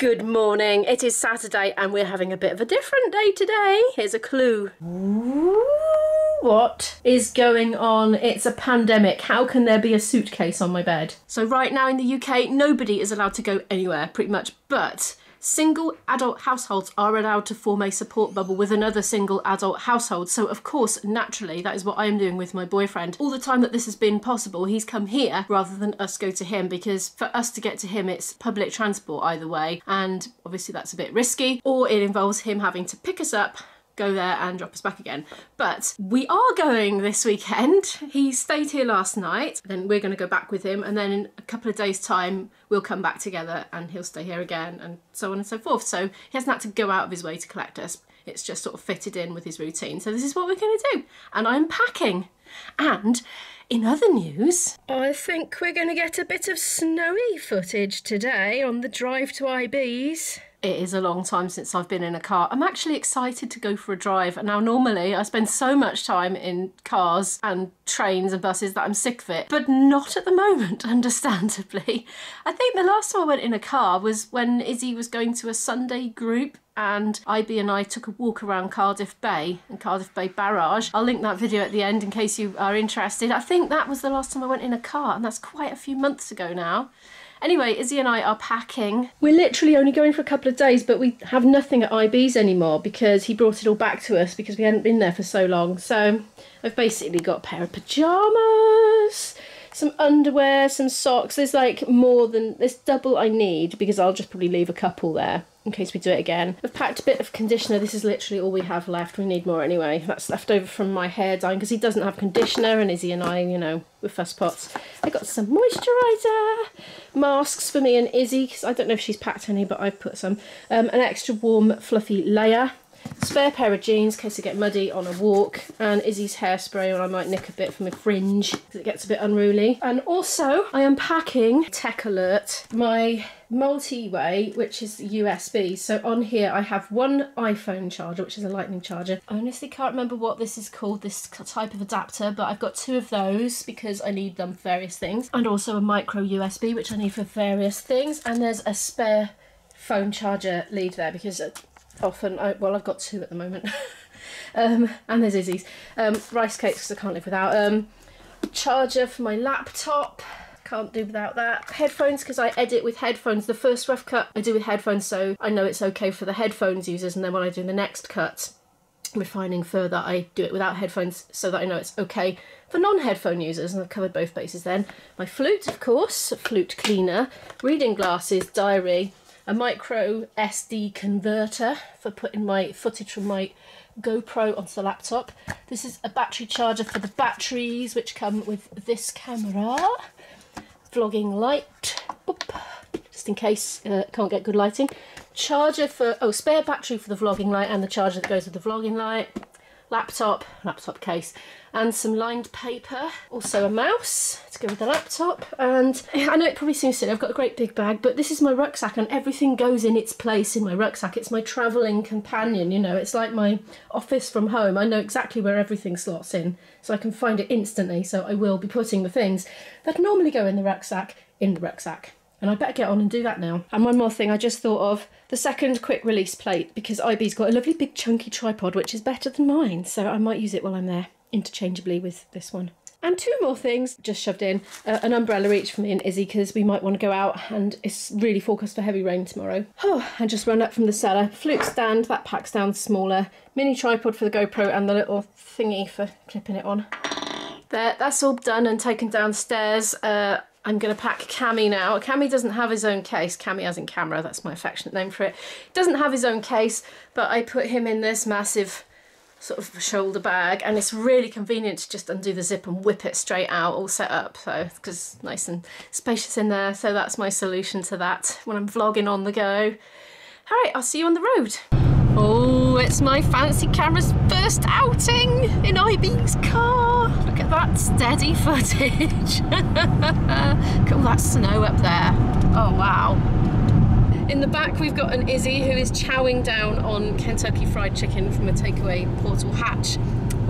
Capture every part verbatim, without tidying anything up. Good morning, it is Saturday and we're having a bit of a different day today. Here's a clue. Ooh, what is going on? It's a pandemic. How can there be a suitcase on my bed? So right now in the U K, nobody is allowed to go anywhere, pretty much, but single adult households are allowed to form a support bubble with another single adult household. So of course, naturally, that is what I am doing with my boyfriend. All the time that this has been possible, he's come here rather than us go to him, because for us to get to him, it's public transport either way. And obviously that's a bit risky, or it involves him having to pick us up, go there and drop us back again. But we are going this weekend. He stayed here last night, then we're going to go back with him, and then in a couple of days time we'll come back together and he'll stay here again, and so on and so forth. So he hasn't had to go out of his way to collect us, it's just sort of fitted in with his routine. So this is what we're going to do, and I'm packing. And in other news, I think we're going to get a bit of snowy footage today on the drive to I B's. It is a long time since I've been in a car. I'm actually excited to go for a drive. And now normally I spend so much time in cars and trains and buses that I'm sick of it, but not at the moment, understandably. I think the last time I went in a car was when Izzy was going to a Sunday group and I B and I took a walk around Cardiff Bay and Cardiff Bay Barrage. I'll link that video at the end in case you are interested. I think that was the last time I went in a car, and that's quite a few months ago now. Anyway, Izzy and I are packing. We're literally only going for a couple of days, but we have nothing at I B's anymore because he brought it all back to us because we hadn't been there for so long. So I've basically got a pair of pyjamas, some underwear, some socks. There's like more than, there's double I need because I'll just probably leave a couple there in case we do it again. I've packed a bit of conditioner. This is literally all we have left. We need more anyway. That's left over from my hair dyeing because he doesn't have conditioner, and Izzy and I, you know, we're fusspots. I got some moisturiser, masks for me and Izzy because I don't know if she's packed any, but I've put some. Um, an extra warm fluffy layer. Spare pair of jeans in case I get muddy on a walk, and Izzy's hairspray, or I might nick a bit from a fringe because it gets a bit unruly. And also I am packing, tech alert, my multi-way, which is U S B. So on here I have one iPhone charger, which is a lightning charger. I honestly can't remember what this is called, this type of adapter, but I've got two of those because I need them for various things, and also a micro U S B which I need for various things, and there's a spare phone charger lead there because it, often, I, well, I've got two at the moment, um, and there's Izzy's. Um, rice cakes, because I can't live without. Um, charger for my laptop, can't do without that. Headphones, because I edit with headphones. The first rough cut I do with headphones, so I know it's okay for the headphones users, and then when I do the next cut, refining further, I do it without headphones so that I know it's okay for non-headphone users, and I've covered both bases then. My flute, of course, flute cleaner, reading glasses, diary, a micro S D converter for putting my footage from my GoPro onto the laptop. This is a battery charger for the batteries which come with this camera. Vlogging light, boop, just in case uh, can't get good lighting. Charger for, oh, spare battery for the vlogging light and the charger that goes with the vlogging light. Laptop, laptop case, and some lined paper. Also a mouse to go with the laptop. And I know it probably seems silly, I've got a great big bag, but this is my rucksack and everything goes in its place in my rucksack. It's my travelling companion, you know, it's like my office from home. I know exactly where everything slots in, so I can find it instantly. So I will be putting the things that normally go in the rucksack in the rucksack. And I better get on and do that now. And one more thing I just thought of, the second quick release plate, because I B's got a lovely big chunky tripod which is better than mine, so I might use it while I'm there interchangeably with this one. And two more things just shoved in, uh, an umbrella each for me and Izzy because we might want to go out and it's really forecast for heavy rain tomorrow. Oh, and just run up from the cellar, flute stand, that packs down smaller, mini tripod for the GoPro and the little thingy for clipping it on. There, that's all done and taken downstairs. Uh, I'm going to pack Cammy now. Cammy doesn't have his own case. Cammy as in camera, that's my affectionate name for it. Doesn't have his own case, but I put him in this massive sort of shoulder bag, and it's really convenient to just undo the zip and whip it straight out, all set up, so because it's nice and spacious in there. So that's my solution to that when I'm vlogging on the go. All right, I'll see you on the road. Oh, it's my fancy camera's first outing in I B's car. Look at that steady footage. Look at all that snow up there. Oh, wow. In the back, we've got an Izzy who is chowing down on Kentucky Fried Chicken from a takeaway portal hatch.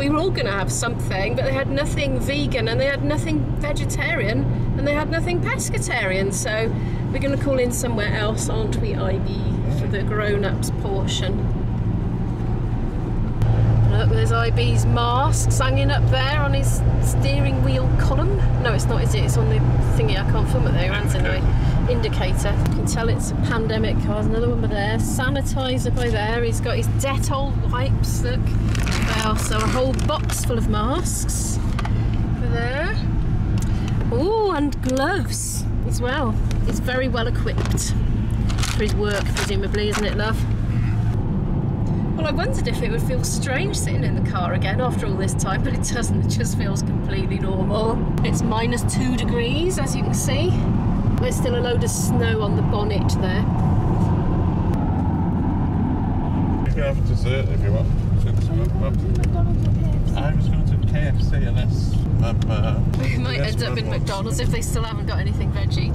we were all going to have something, but they had nothing vegan and they had nothing vegetarian and they had nothing pescatarian, so we're going to call in somewhere else, aren't we, I B, for the grown-ups portion. Look, there's I B's masks hanging up there on his steering wheel column. No, it's not, is it? It's on the thingy. I can't film it there, anyway. Indicator. You can tell it's a pandemic. Oh, there's another one by there. Sanitiser by there. He's got his Dettol wipes. Look, they are so a whole box full of masks over there. Oh, and gloves as well. He's very well equipped for his work, presumably, isn't it, love? Well, I wondered if it would feel strange sitting in the car again after all this time, but it doesn't. It just feels completely normal. It's minus two degrees, as you can see. There's still a load of snow on the bonnet there. You can have dessert if you want. I was going to K F C unless... Um, uh, we might end up in McDonald's if they still haven't got anything veggie.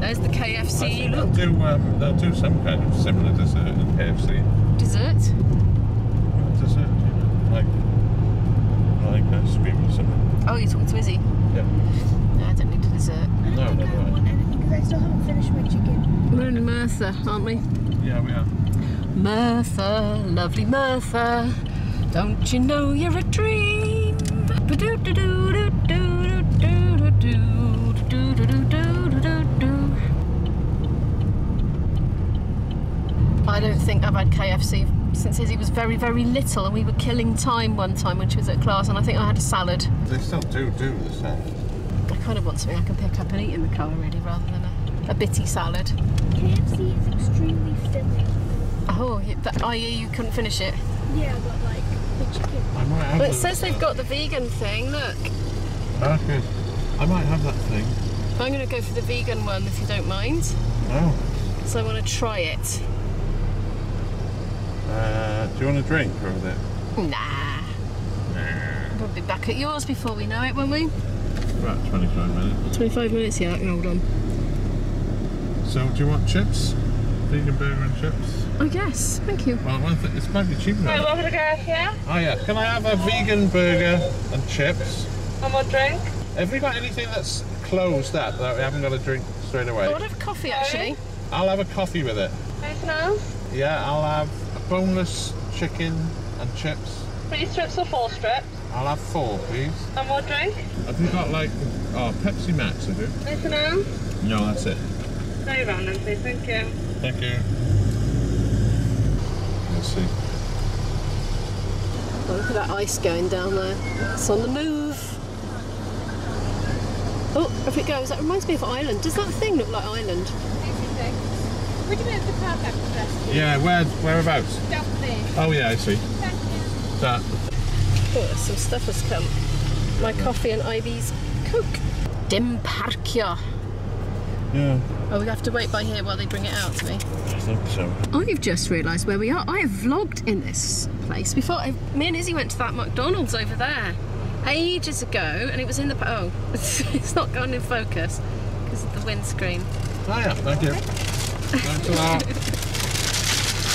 There's the K F C. They'll do, um, they'll do some kind of similar dessert in K F C. Dessert? Well, dessert, you know, like, like ice cream or something. Oh, you're talking to Izzy? Yeah. No, I don't need a dessert. I don't no, think no, I right. want anything because I still haven't finished my chicken. We're in Merthyr, aren't we? Yeah, we are. Merthyr, lovely Merthyr, don't you know you're a dream? I don't think I've had K F C since Izzy was very, very little, and we were killing time one time when she was at class, and I think I had a salad. They still do do the salad. I kind of want something I can pick up and eat in the car, really, rather than a, a bitty salad. K F C is extremely filling. Oh, that, that is you couldn't finish it? Yeah, but like the chicken. I might have but it says they've got the vegan thing, look. That's good. I might have that thing. I'm going to go for the vegan one, if you don't mind. No. So I want to try it. Uh, do you want a drink over there? Nah. Nah. We'll be back at yours before we know it, won't we? About twenty-five minutes. twenty-five minutes, yeah, I can hold on. So, do you want chips? Vegan burger and chips? Oh, yes, thank you. Well, one thing, it's might be cheaper. Right, what would I go, yeah? Oh, yeah. Can I have a vegan burger and chips? One more drink? Have we got anything that's closed up that we haven't got a drink straight away? I would have coffee, actually. I'll have a coffee with it. Anything else? Yeah, I'll have boneless chicken and chips. Three strips or four strips? I'll have four, please. And what drink? Have you got like, oh, Pepsi Max, have you? Anything else? No, that's it. Very round then, please. Thank you. Thank you. Let's see. Oh, look at that ice going down there. It's on the move. Oh, if it goes, that reminds me of Ireland. Does that thing look like Ireland? Would you move the car back to rest? Yeah, where, whereabouts? Down there. Oh yeah, I see. Thank you. That. Oh, some stuff has come. My coffee and Ivy's Coke. Dim parkia. Yeah. Oh, we have to wait by here while they bring it out to me. I think so. I've just realised where we are. I have vlogged in this place before. I, me and Izzy went to that McDonald's over there ages ago, and it was in the... Oh, it's, it's not gone in focus because of the windscreen. Oh yeah, thank you.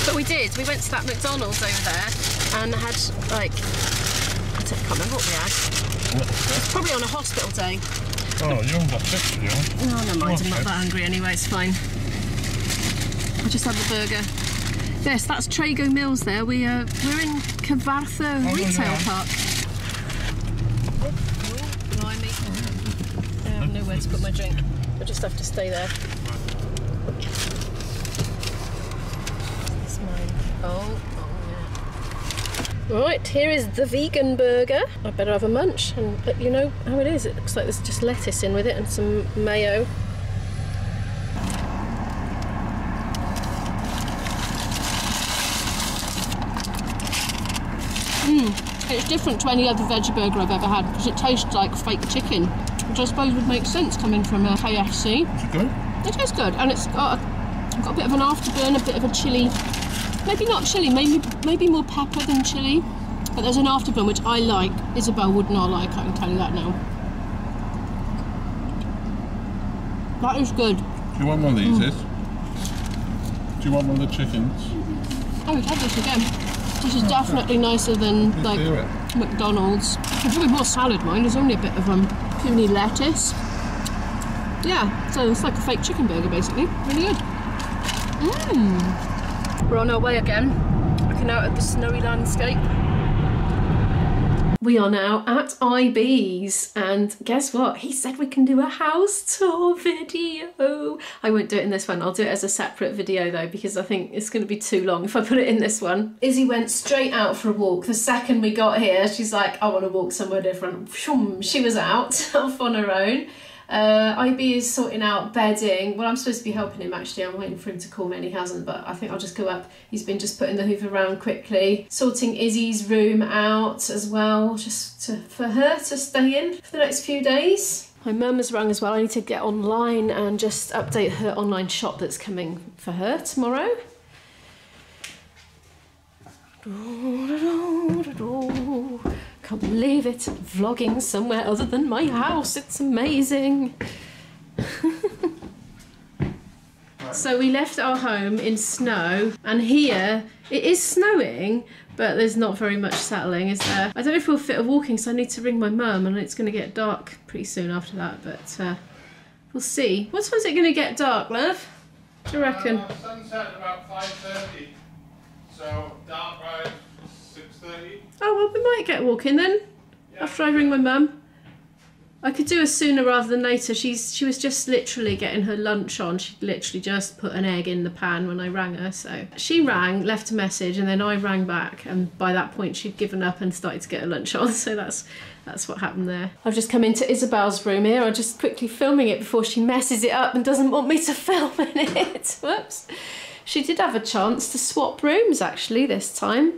But we did, we went to that McDonald's over there and had like, I can't remember what we had. It's probably on a hospital day. Oh, you haven't got chips, do you? No, never mind, I'm not that hungry anyway, it's fine. I just had the burger. Yes, that's Trago Mills there. We, uh, we're in Cyfarthfa Retail Park. Blimey. I have nowhere to put my drink. I just have to stay there. Oh, oh yeah. Right, here is the vegan burger. I better have a munch and let you know how it is. It looks like there's just lettuce in with it and some mayo. Mmm, it's different to any other veggie burger I've ever had because it tastes like fake chicken, which I suppose would make sense coming from a K F C. Is it good? It tastes good, and it's got a, got a bit of an afterburn, a bit of a chilli. Maybe not chilli, maybe maybe more pepper than chilli, but there's an afterburn which I like. Isabel would not like, I can tell you that now. That is good. Do you want one of these? Mm. Do you want one of the chickens? I would have this again. This is oh, definitely okay. nicer than Please like McDonald's. There's probably more salad, mine. There's only a bit of um, puny lettuce. Yeah, so it's like a fake chicken burger, basically. Really good. Mmm. We're on our way again, looking out at the snowy landscape. We are now at I B's, and guess what? He said we can do a house tour video. I won't do it in this one. I'll do it as a separate video though, because I think it's going to be too long if I put it in this one. Izzy went straight out for a walk. The second we got here, she's like, I want to walk somewhere different. She was out off on her own. Uh, I B is sorting out bedding. Well, I'm supposed to be helping him actually. I'm waiting for him to call me and he hasn't, but I think I'll just go up. He's been just putting the hoover around quickly. Sorting Izzy's room out as well, just to, for her to stay in for the next few days. My mum has rung as well. I need to get online and just update her online shop that's coming for her tomorrow. I can't believe it, I'm vlogging somewhere other than my house, it's amazing. Right. So we left our home in snow, and here it is snowing, but there's not very much settling, is there? I don't know if we'll fit a walking, so I need to ring my mum, and it's going to get dark pretty soon after that, but uh, we'll see. What time is it going to get dark, love? Do you reckon? Uh, sunset at about five thirty, so dark road. six thirty. Oh, well, we might get walking then, yeah, after I ring my mum. I could do it sooner rather than later. She's She was just literally getting her lunch on. She literally just put an egg in the pan when I rang her. So she rang, left a message, and then I rang back. And by that point, she'd given up and started to get her lunch on. So that's that's what happened there. I've just come into Isabel's room here. I'm just quickly filming it before she messes it up and doesn't want me to film in it. Whoops. She did have a chance to swap rooms, actually, this time,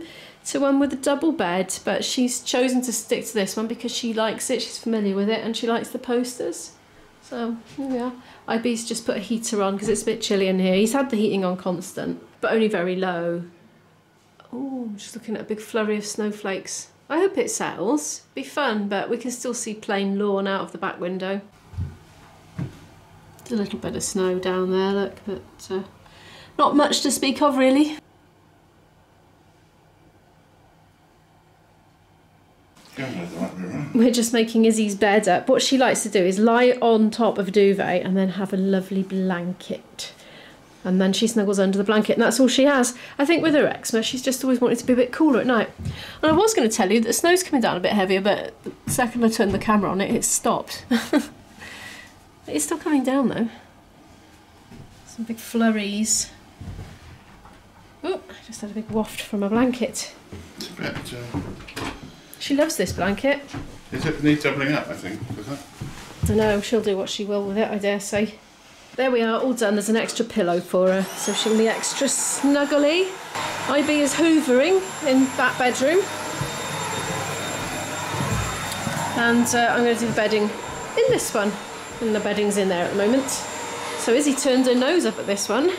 to one with a double bed, but she's chosen to stick to this one because she likes it, she's familiar with it, and she likes the posters. So, yeah. I B's just put a heater on because it's a bit chilly in here. He's had the heating on constant, but only very low. Oh, I'm just looking at a big flurry of snowflakes. I hope it settles. Be fun, but we can still see plain lawn out of the back window. There's a little bit of snow down there, look, but uh, not much to speak of, really. We're just making Izzy's bed up. What she likes to do is lie on top of a duvet and then have a lovely blanket. And then she snuggles under the blanket, and that's all she has. I think with her eczema, she's just always wanted to be a bit cooler at night. And I was going to tell you that the snow's coming down a bit heavier, but the second I turned the camera on it, it stopped. It's still coming down, though. Some big flurries. Oh, I just had a big waft from a blanket. It's a bit, uh... She loves this blanket. It needs doubling up, I think, does it? I don't know, she'll do what she will with it, I dare say. There we are, all done. There's an extra pillow for her, so she'll be extra snuggly. I B is hoovering in that bedroom. And uh, I'm going to do the bedding in this one. And the bedding's in there at the moment. So Izzy turned her nose up at this one.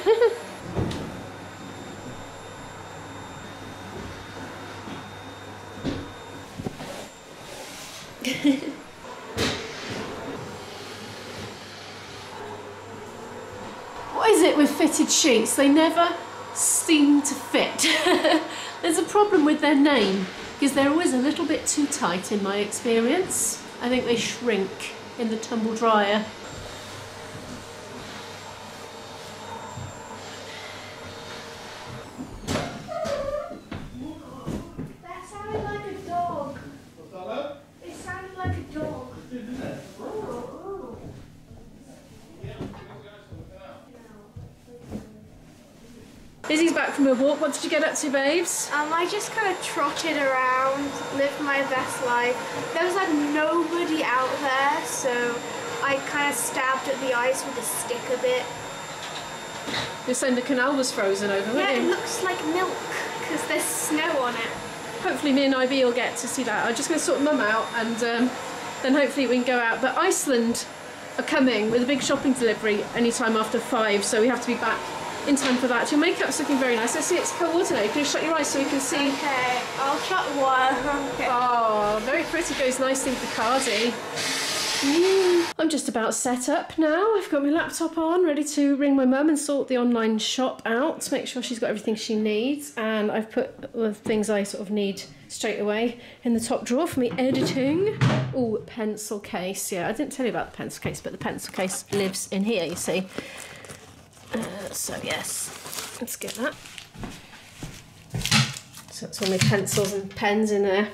What is it with fitted sheets? They never seem to fit. There's a problem with their name because they're always a little bit too tight in my experience. I think they shrink in the tumble dryer. Izzy's back from her walk. What did you get up to, babes? Um, I just kind of trotted around, lived my best life. There was like nobody out there, so I kind of stabbed at the ice with a stick a bit. You're saying the canal was frozen over, weren't you? Yeah, it looks like milk because there's snow on it. Hopefully me and I B will get to see that. I'm just going to sort Mum out, and um, then hopefully we can go out. But Iceland are coming with a big shopping delivery anytime after five, so we have to be back in time for that. Your makeup's looking very nice. I see it's coordinated. Can you shut your eyes so you can see? Okay, I'll shut one. Okay. Oh, very pretty. Goes nicely with the Cardi. Mm. I'm just about set up now. I've got my laptop on, ready to ring my mum and sort the online shop out to make sure she's got everything she needs, and I've put the things I sort of need straight away in the top drawer for me editing. Oh, pencil case. Yeah, I didn't tell you about the pencil case, but the pencil case lives in here, you see. Uh, so yes, let's get that. So that's all my pencils and pens in there.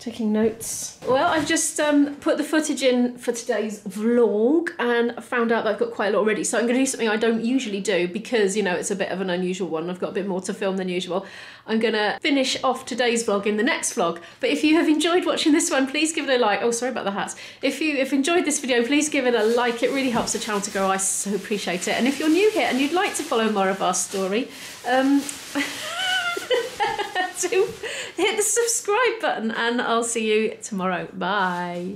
Taking notes. Well, I've just um, put the footage in for today's vlog, and I found out that I've got quite a lot already, so I'm going to do something I don't usually do because, you know, it's a bit of an unusual one. I've got a bit more to film than usual. I'm going to finish off today's vlog in the next vlog, but if you have enjoyed watching this one, please give it a like. Oh, sorry about the hats. If you have enjoyed this video, please give it a like. It really helps the channel to grow. I so appreciate it. And if you're new here and you'd like to follow more of our story, um... do hit the subscribe button, and I'll see you tomorrow. Bye.